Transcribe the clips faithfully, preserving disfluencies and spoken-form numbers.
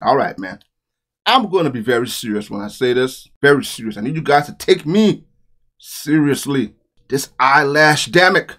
All right, man. I'm going to be very serious when I say this. Very serious. I need you guys to take me seriously. This eyelash demic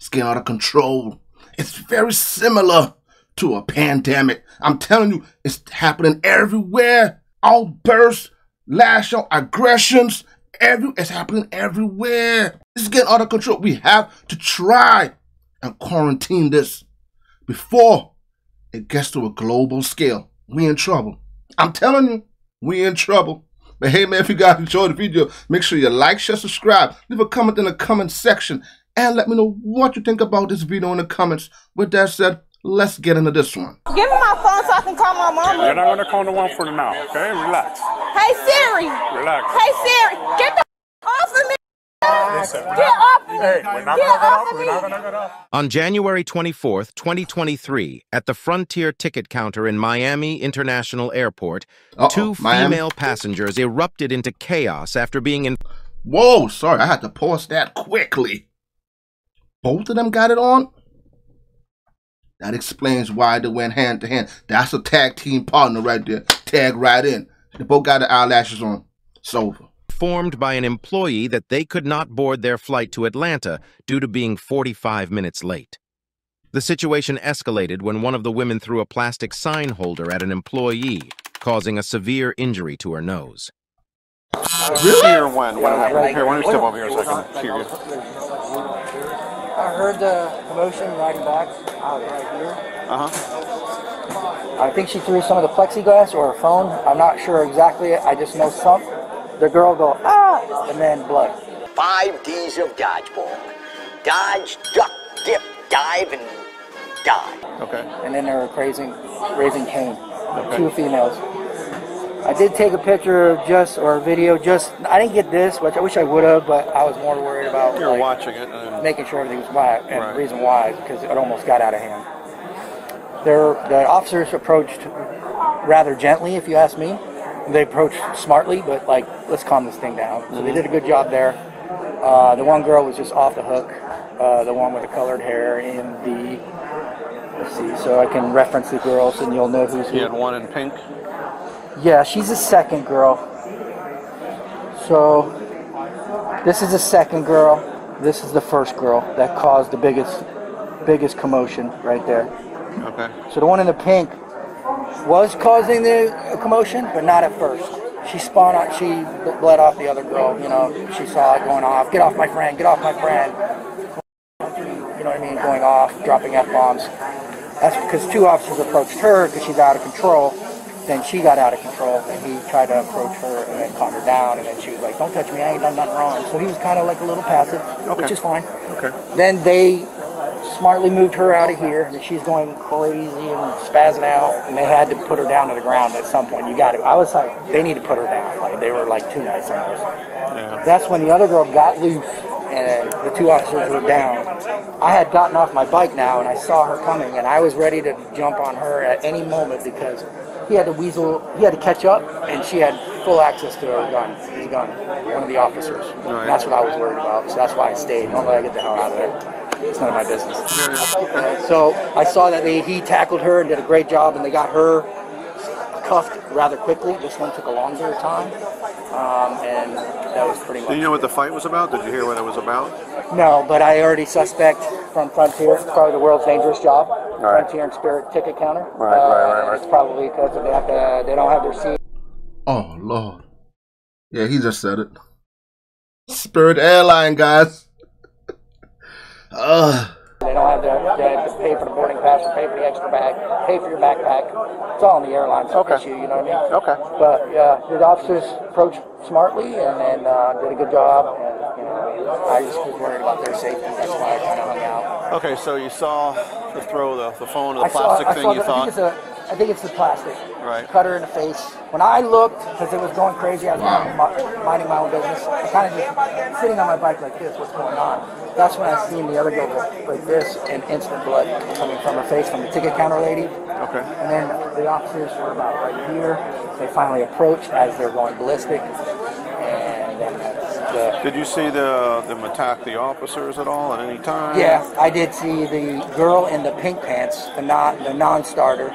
is getting out of control. It's very similar to a pandemic. I'm telling you, it's happening everywhere. Outbursts, lash out aggressions. Every, it's happening everywhere. It's getting out of control. We have to try and quarantine this before it gets to a global scale. We in trouble. I'm telling you, we in trouble. But hey, man, if you guys enjoyed the video, make sure you like, share, subscribe. Leave a comment in the comment section. And let me know what you think about this video in the comments. With that said, let's get into this one. Give me my phone so I can call my mama. You're not going to call the one for the now, okay? Relax. Hey, Siri. Relax. Hey, Siri. Get the f*** off of me. Listen, get off of me. Hey, we're not going to get off. On January twenty-fourth, twenty twenty-three, at the Frontier ticket counter in Miami International Airport, uh-oh, two Miami. female passengers erupted into chaos after being in... Whoa, sorry, I had to pause that quickly. Both of them got it on? That explains why they went hand to hand. That's a tag team partner right there. Tag right in. They both got their eyelashes on. It's over. Informed by an employee that they could not board their flight to Atlanta due to being forty-five minutes late. The situation escalated when one of the women threw a plastic sign holder at an employee, causing a severe injury to her nose. Really? Here, when, when, yeah, like, here, why don't you step over here so I can hear you? I heard the commotion riding back out right here. Uh-huh. I think she threw some of the plexiglass or her phone. I'm not sure exactly. I just know some. The girl go, ah, and then blood. Five D's of dodgeball. Dodge, duck, dip, dive, and dive. Okay. And then they were raising, raising Cain. Okay. Two females. I did take a picture just, or a video just, I didn't get this, which I wish I would have, but I was more worried about You're like, watching it, uh, making sure everything was right, and right. the reason why is because it almost got out of hand. There, the officers approached rather gently, if you ask me. They approached smartly, but like, let's calm this thing down. So mm-hmm. they did a good job there. Uh, the one girl was just off the hook, uh, the one with the colored hair in the, let's see, so I can reference the girls and you'll know who's who. You had one in pink? Yeah, she's a second girl. So, this is the second girl. This is the first girl that caused the biggest, biggest commotion right there. Okay. So the one in the pink was causing the commotion, but not at first. She spun out. She bled off the other girl. You know, she saw it going off. Get off my friend. Get off my friend. You know what I mean? Going off, dropping F-bombs. That's because two officers approached her because she's out of control. Then she got out of control, and he tried to approach her and then calm her down, and then she was like, don't touch me, I ain't done nothing wrong. So he was kind of like a little passive, okay. which is fine. Okay. Then they smartly moved her out of here, and she's going crazy and spazzing out, and they had to put her down to the ground at some point. You got it. I was like, they need to put her down. Like, they were like too nice. I was like, yeah. That's when the other girl got loose, and the two officers were down. I had gotten off my bike now, and I saw her coming, and I was ready to jump on her at any moment because... He had to weasel, he had to catch up, and she had full access to her gun, his gun, one of the officers. Right. That's what I was worried about, so that's why I stayed. Normally I get the hell out of there. It's none of my business. Uh, so I saw that they, he tackled her and did a great job, and they got her cuffed rather quickly. This one took a longer time, um, and that was pretty much it. Do you know what the fight was about? Did you hear what it was about? No, but I already suspect from Frontier, probably the world's dangerous job. Right. Frontier and Spirit ticket counter. Right, uh, right, right, right. It's probably because they have to, they don't have their seat. Oh Lord, yeah, he just said it. Spirit Airline guys. uh. They don't have their, they have to pay for the boarding pass, pay for the extra bag, pay for your backpack. It's all in the airline okay. issue, you know what I mean? Okay. But uh, the officers approached smartly and then uh, did a good job. And, you know, I just was worried about their safety. That's why I kind of hung out. Okay, so you saw. To throw the, the phone or the plastic saw, thing the, you I thought? Think it's a, I think it's the plastic. Right. Cut her in the face. When I looked, because it was going crazy, I was wow. minding my own business. I kind of just sitting on my bike like this, what's going on? That's when I seen the other girl like this and instant blood coming from her face from the ticket counter lady. Okay. And then the officers were about right here. They finally approached as they're going ballistic. And then that's the... Did you see the, them attack the officers at all at any time? Yeah, I did see the girl in the pink pants, the non, the non-starter,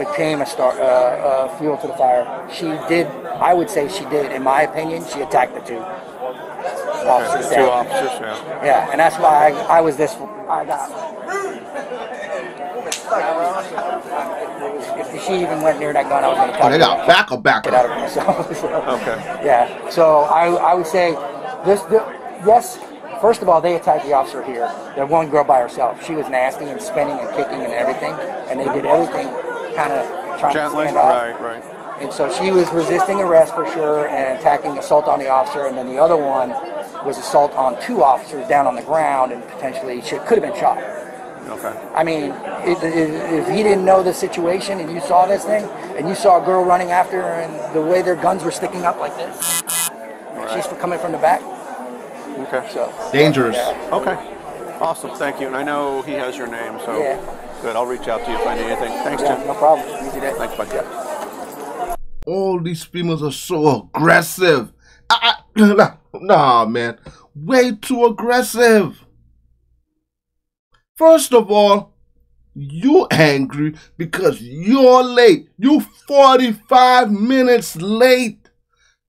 became a star, uh, uh, fuel to the fire. She did, I would say she did, in my opinion, she attacked the two officers. Okay, two officers, yeah. Yeah, and that's why I, I was this, I got, if she even went near that gun, I was going to cut it out. Back up, back up. Out of myself. So, okay. Yeah, so I, I would say, this, the, yes, first of all, they attacked the officer here. That one girl by herself. She was nasty and spinning and kicking and everything, and they did everything kind of trying Gently, to stand up. Right, right. And so she was resisting arrest for sure and attacking assault on the officer, and then the other one was assault on two officers down on the ground and potentially should, could have been shot. Okay. I mean, if, if he didn't know the situation and you saw this thing and you saw a girl running after her and the way their guns were sticking up like this, right. She's coming from the back. Okay. So, dangerous. Yeah. Okay. Awesome. Thank you. And I know he has your name, so yeah. Good. I'll reach out to you if I need anything. Thanks, yeah, Jim. No problem. Easy day. Thanks, bud. Yeah. All these females are so aggressive. I, I, nah, man. Way too aggressive. First of all, you're angry because you're late. You're forty-five minutes late.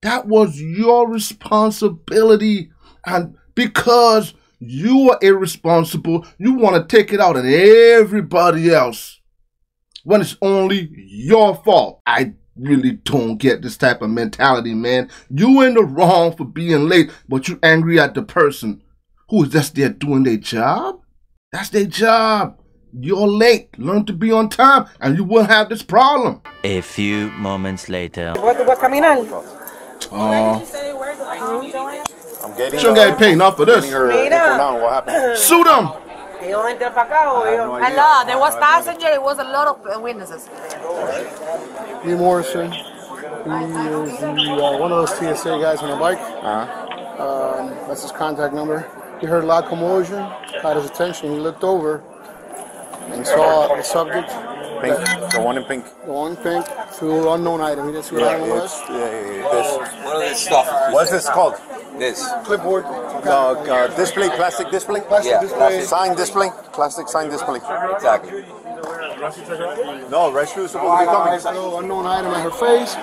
That was your responsibility. And because you are irresponsible, you want to take it out on everybody else when it's only your fault. I really don't get this type of mentality, man. You in the wrong for being late, but you angry at the person who is just there doing their job. That's their job. You're late. Learn to be on time, and you won't have this problem. A few moments later. What, what's coming on? Uh, I'm getting. She don't get paid enough for this. Her, her what happened? Shoot them! Hello, there was passenger. It was a lot of witnesses. Lee Morrison. He is the, uh, one of those T S A guys on the bike. Uh-huh. um, that's his contact number. He heard a loud commotion, got his attention. He looked over and saw the subject. Pink. The one in pink. The one in pink. To unknown item. He didn't see what item it was. Yeah, yeah, yeah. This. What are this stuff? What's this called? This. Clipboard. No, uh, display, plastic display? Plastic yeah, display. Plastic. Sign display? Plastic sign display. Exactly. No, rescue is supposed to be coming. So unknown item on her face.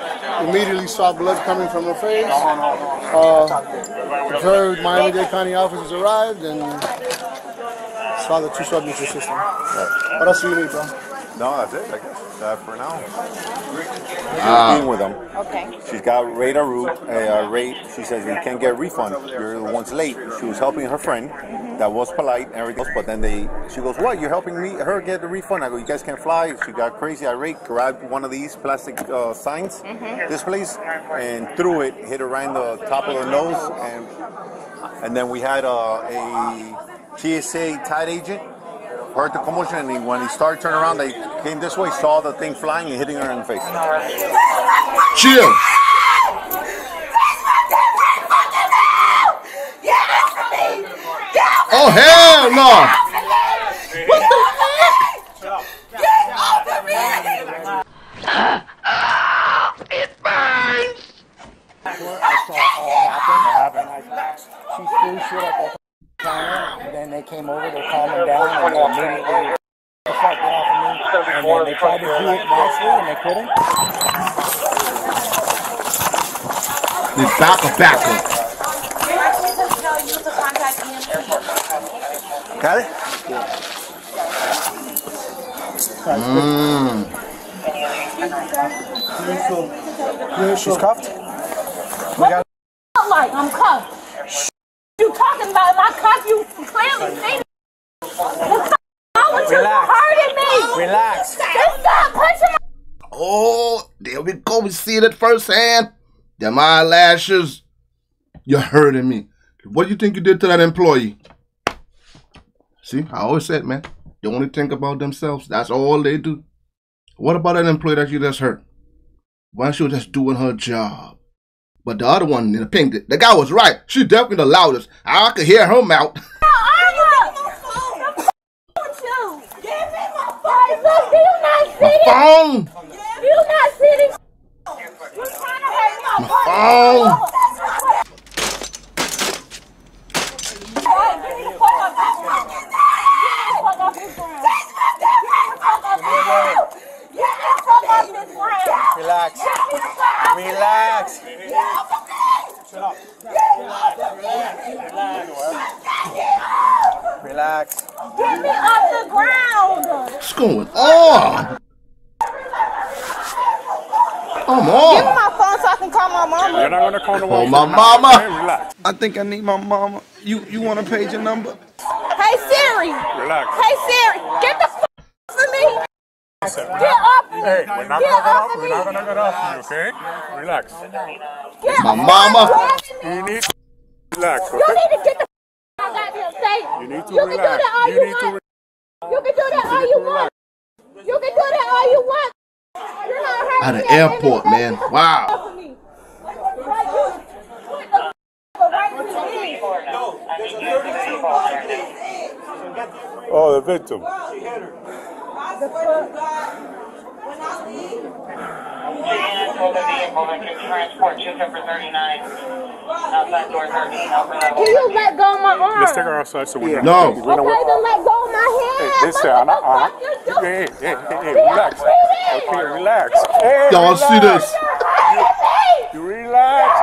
Immediately saw blood coming from her face. Uh, observed Miami-Dade County officers arrived and saw the two subjects assisting. Right. What else do you need, bro? No, that's it, I guess, uh, for now. Uh, She's being with them. Okay. She's got rate a route, uh, rate. She says, we can't get a refund. You're the ones late. She was helping her friend. Mm-hmm. That was polite and everything else, but then they, she goes, what, you're helping me, her get the refund? I go, you guys can't fly. She got crazy, irate, grabbed one of these plastic uh, signs, mm-hmm. displays, and threw it, hit her right in the top of the nose, and, and then we had uh, a T S A tied agent. Heard the commotion, and he, when he started turning around, they came this way, saw the thing flying and hitting her in the face. Chill. Oh, hell no. What the heck? Get off of me. It burns. I saw all happen. She threw shit up. And then they came over, they calmed him down, and they immediately the fuck off of me. And then they tried to do it nicely, and they couldn't. They back up, back up. Got it? Yeah. Mm. She's cuffed? What the fuck like? I'm cuffed. You talking about my cock? You clearly see what's wrong with you? Relax. Hurting me. Relax. Just stop punching my. Oh, there we go. We see that firsthand. Them eyelashes. You're hurting me. What do you think you did to that employee? See, I always said, man, they only think about themselves. That's all they do. What about that employee that you just hurt? Why she was just doing her job? But the other one in the pink, the guy was right. She definitely the loudest. I could hear her mouth. No, I'm not. With you. Give me my phone. Look, do you not see it? Phone. Do you not see it? You're trying to hurt my, my phone. Phone. Relax. Relax. Shut up. Relax. Relax. Get me off the ground. What's going on? Come on. Give me my phone so I can call my mama. You're not gonna call the call my mama. Hey, relax. I think I need my mama. You you wanna page your number? Hey Siri. Relax. Hey Siri. Get the f for me. Get off me. Hey, we're not get gonna get off, off, off, off you, okay? Relax. Get my mama. You need to relax. Okay? You need to get the f out of goddamn state. You need to you relax. Can do that all you, you want. You can do that all you, you want. You can do that all you want. At an airport, man. Wow. Oh, the victim. Can you let go of my arm? Let's take her outside so we yeah. No. Okay, then let go of my hand. Hey, this what uh, uh, the fuck hey, hey, hey, hey, relax. Okay, relax. Hey, y'all see this? You, you relax.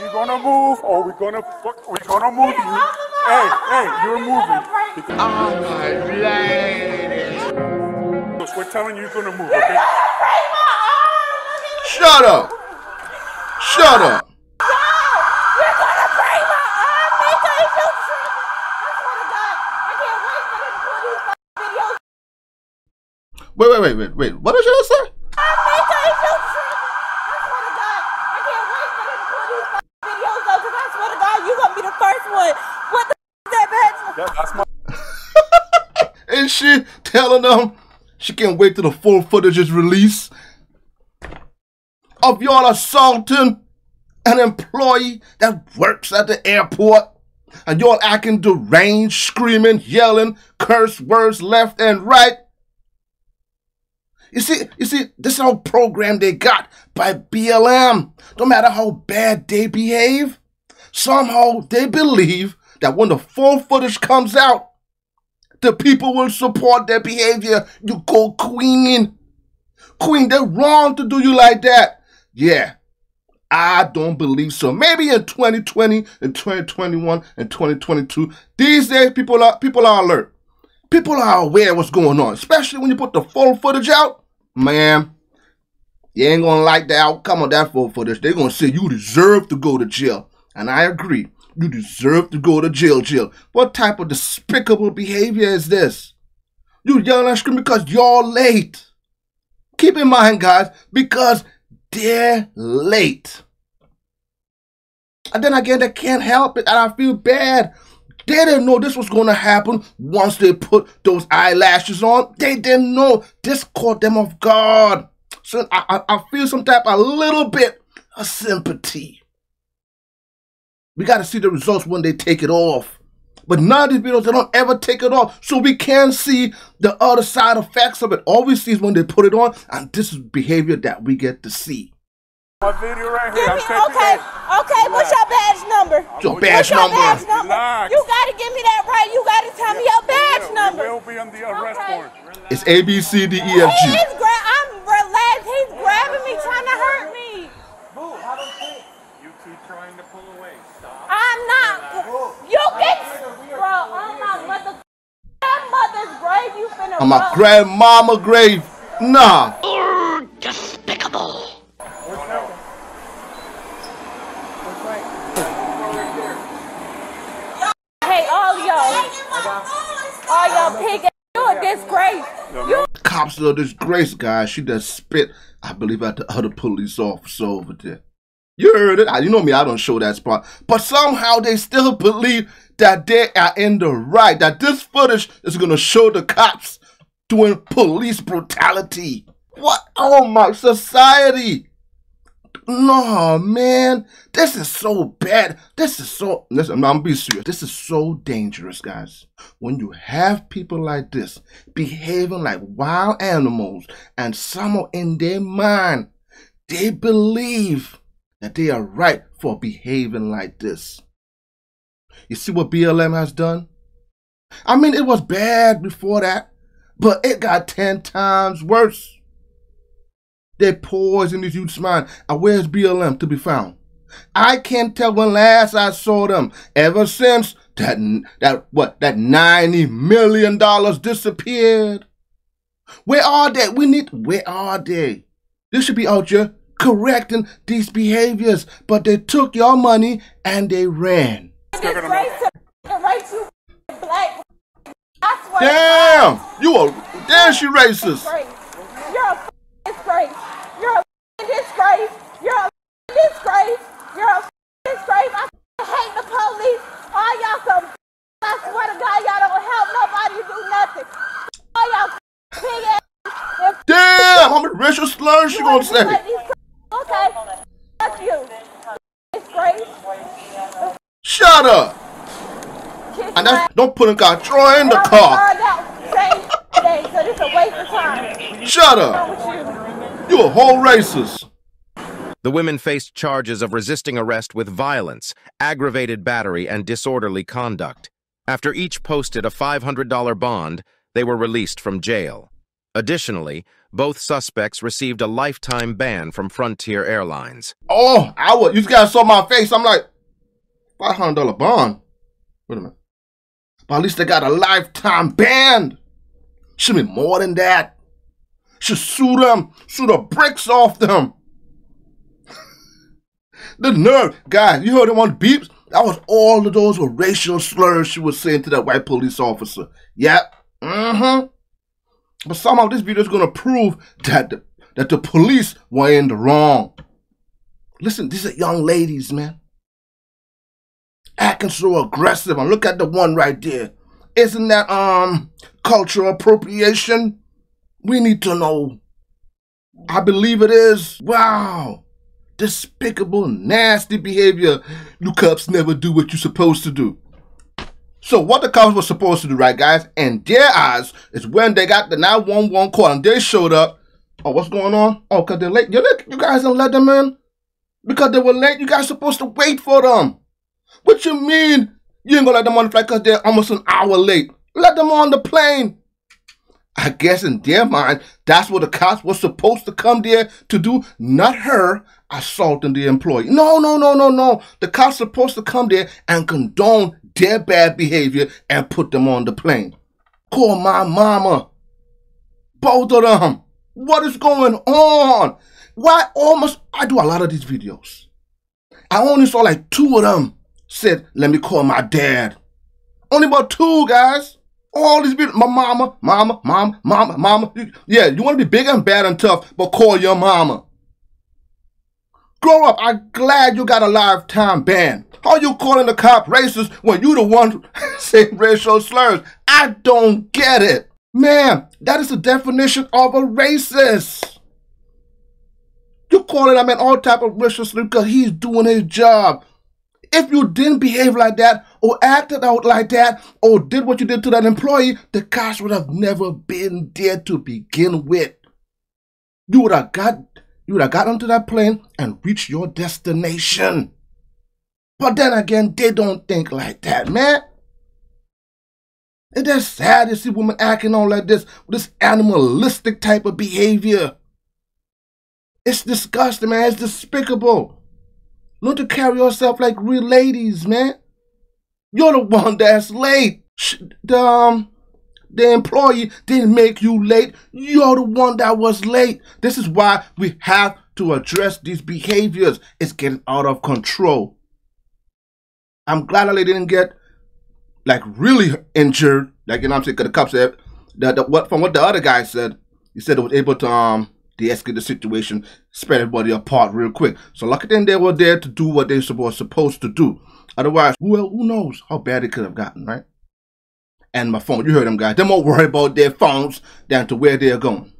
You're gonna move or we're gonna fuck. We're gonna move you. Hey, hey, you're moving. Oh my lady. We're telling you you're gonna move, okay? Shut up! Shut up! No! You're gonna break my arm, nigga! If you trick me! I swear to God, I can't wait for them to do these fucking videos. Wait, wait, wait, wait, wait. What did you just say? I'm nigga, if you trick me! I swear to God, I can't wait for them to do these fucking videos, though, because I swear to God, you're gonna be the first one. What the fuck is that, bitch? Yeah, that's my. And she telling them she can't wait till the full footage is released. Of y'all assaulting an employee that works at the airport, and y'all acting deranged, screaming, yelling, curse words left and right. You see, you see, this is how program they got by B L M. No matter how bad they behave, somehow they believe that when the full footage comes out, the people will support their behavior. You go queen, queen. They're wrong to do you like that. Yeah, I don't believe so. Maybe in twenty twenty and twenty twenty-one and twenty twenty-two, these days people are people are alert. People are aware of what's going on, especially when you put the full footage out. Man, you ain't gonna like the outcome of that full footage. They're gonna say you deserve to go to jail. And I agree, you deserve to go to jail, jail. What type of despicable behavior is this? You yelling and screaming because you're late. Keep in mind, guys, because they're late. And then again, they can't help it, and I feel bad. They didn't know this was going to happen once they put those eyelashes on. They didn't know. This caught them off guard. So I, I, I feel some type a little bit of sympathy. We got to see the results when they take it off. But none of these videos, they don't ever take it off. So we can see the other side effects of it. All we see is when they put it on. And this is behavior that we get to see. My video right here. Me, okay, okay. What's your badge number? Your badge what's your number? Badge number? You got to give me that right. You got to tell me your badge yeah, number. Will be on the arrest board. Okay. It's A, B, C, D, E, F, G. He is gra I'm relaxed. He's grabbing me, trying to hurt me. Move. I don't think. You keep trying to pull away. Stop. I'm not. You get. Bro, on my mother, grandmother's grave, you finna on my roll. Grandmama grave, nah. Urgh, despicable. What's happening? What's right? Y'all hate all y'all. All y'all pig ass. You're a disgrace. You're cops are a disgrace, guys. She does spit, I believe, at the other police officer over there. You heard it. You know me, I don't show that spot. But somehow they still believe that they are in the right. That this footage is going to show the cops doing police brutality. What? Oh my society. No, man. This is so bad. This is so... Listen, I'm going to be serious. This is so dangerous, guys. When you have people like this behaving like wild animals and somehow in their mind, they believe that they are right for behaving like this. You see what B L M has done? I mean, it was bad before that, but it got ten times worse. that pours in this youth's mind. And where's B L M to be found? I can't tell when last I saw them. Ever since that, that what, that ninety million dollars disappeared. Where are they? We need, where are they? They should be out here correcting these behaviors, but they took your money and they ran. Damn! You are, damn, she racist. You're a disgrace. You're a disgrace. You're a disgrace. You're a disgrace. I hate the police. All y'all some, I swear to God, y'all don't help nobody do nothing. All y'all big ass. Damn! How many racial slurs she gonna say? Okay. Fuck you. Disgrace. Shut up. And that's, don't put a car, throw in the car. Shut up. You a whole racist. The women faced charges of resisting arrest with violence, aggravated battery, and disorderly conduct. After each posted a five hundred dollar bond, they were released from jail. Additionally, both suspects received a lifetime ban from Frontier Airlines. Oh, I would, you guys saw my face. I'm like, five hundred dollar bond? Wait a minute. But at least they got a lifetime ban. Should be more than that. Should sue them, sue the bricks off them. The nerve, guys! You heard them on beeps? That was all of those were racial slurs she was saying to that white police officer. Yep. Mm-hmm. But somehow this video is gonna prove that the, that the police were in the wrong. Listen, these are young ladies, man. Acting so aggressive, and look at the one right there. Isn't that um cultural appropriation? We need to know. I believe it is. Wow, despicable, nasty behavior. You cops never do what you're supposed to do. So what the cops were supposed to do, right, guys? And their eyes is when they got the nine one one call and they showed up. Oh, what's going on? Oh, cause they're late. You look, you guys didn't let them in because they were late. You guys supposed to wait for them. What you mean you ain't gonna let them on the flight because they're almost an hour late? Let them on the plane. I guess in their mind, that's what the cops were supposed to come there to do, not her assaulting the employee. No, no, no, no, no. The cops supposed to come there and condone their bad behavior and put them on the plane. Call my mama. Both of them. What is going on? Why almost, I do a lot of these videos. I only saw like two of them. Said, let me call my dad. Only about two, guys. All these people, my mama, mama, mama, mama, mama. Yeah, you want to be big and bad and tough, but call your mama. Grow up. I'm glad you got a lifetime ban. How you calling the cop racist when you the one saying racial slurs? I don't get it. Man, that is the definition of a racist. You calling that man all type of racial slurs because he's doing his job. If you didn't behave like that or acted out like that or did what you did to that employee, the cops would have never been there to begin with. You would have got, you would have got onto that plane and reached your destination. But then again, they don't think like that, man. It is sad to see women acting on like this, this animalistic type of behavior. It's disgusting, man. It's despicable. Learn to carry yourself like real ladies, man. You're the one that's late. The, um, the employee didn't make you late. You're the one that was late. This is why we have to address these behaviors. It's getting out of control. I'm glad that they didn't get, like, really injured. Like, you know what I'm saying? Because the cop said, the, the, what, from what the other guy said, he said it was able to... um. de-escalate the situation, spread everybody apart real quick. So lucky then they were there to do what they were supposed to do. Otherwise, who, who knows how bad it could have gotten, right? And my phone, you heard them guys. They're more worried about their phones than to where they're going.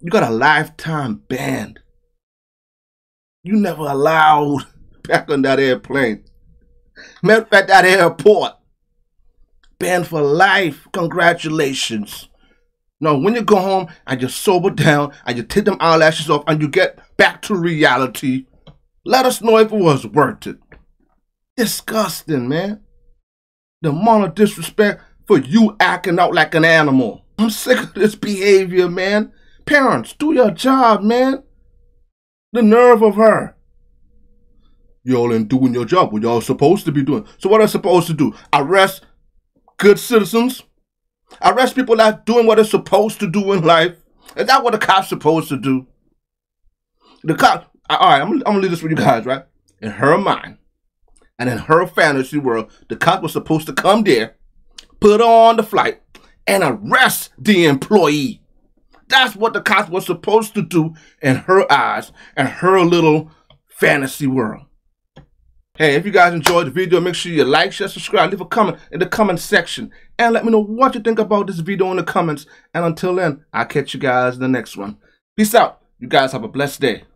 You got a lifetime ban. You never allowed back on that airplane. Matter of fact, that airport. Banned for life. Congratulations. Now, when you go home and you sober down and you take them eyelashes off and you get back to reality, let us know if it was worth it. Disgusting, man. The amount of disrespect for you acting out like an animal. I'm sick of this behavior, man. Parents, do your job, man. The nerve of her. Y'all ain't doing your job, what y'all supposed to be doing. So what are they supposed to do? Arrest good citizens? Arrest people that are doing what they're supposed to do in life? Is that what the cop's supposed to do? The cop, all right, I'm, I'm going to leave this with you guys, right? In her mind and in her fantasy world, the cop was supposed to come there, put on the flight, and arrest the employee. That's what the cops was supposed to do in her eyes and her little fantasy world. Hey, if you guys enjoyed the video, make sure you like, share, subscribe, leave a comment in the comment section. And let me know what you think about this video in the comments. And until then, I'll catch you guys in the next one. Peace out. You guys have a blessed day.